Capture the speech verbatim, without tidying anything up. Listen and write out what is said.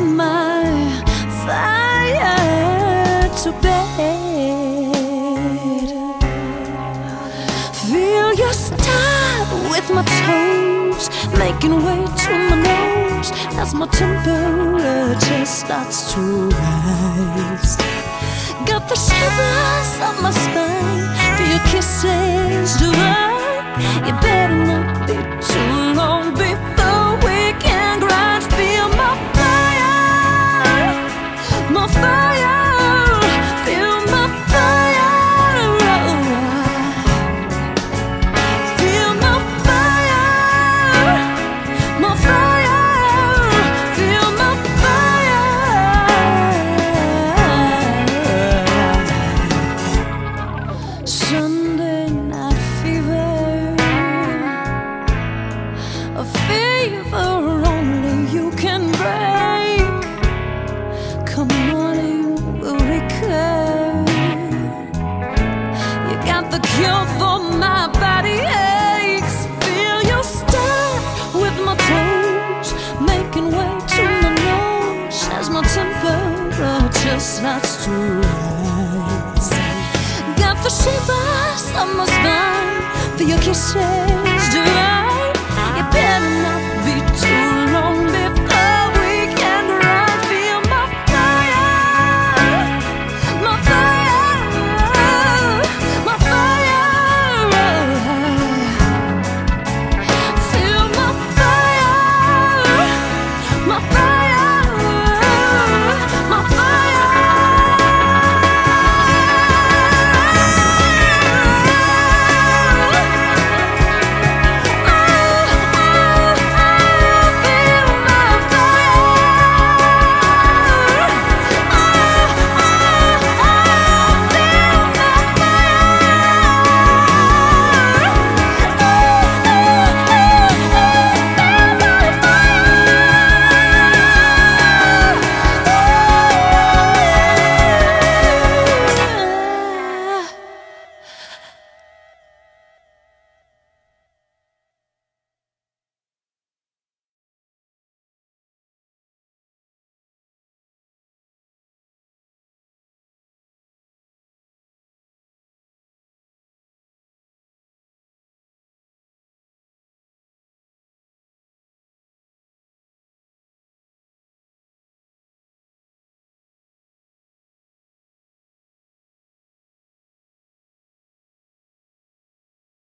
light my fire to bed. Feel your style with my toes, making way to my nose as my temperature starts to rise. Got the shivers of my spine, feel your kisses divine. You better not be too long before we can grind. Feel my fire, my fire, feel my fire, oh. Feel my fire, my fire, feel my fire. Sunday night fever, a fever only you can break. Come morning will recur. You got the cure for my body aches. Feel your step with my toes, making way to my nose as my temperature starts to rise. Got the shivers on my spine for your kisses.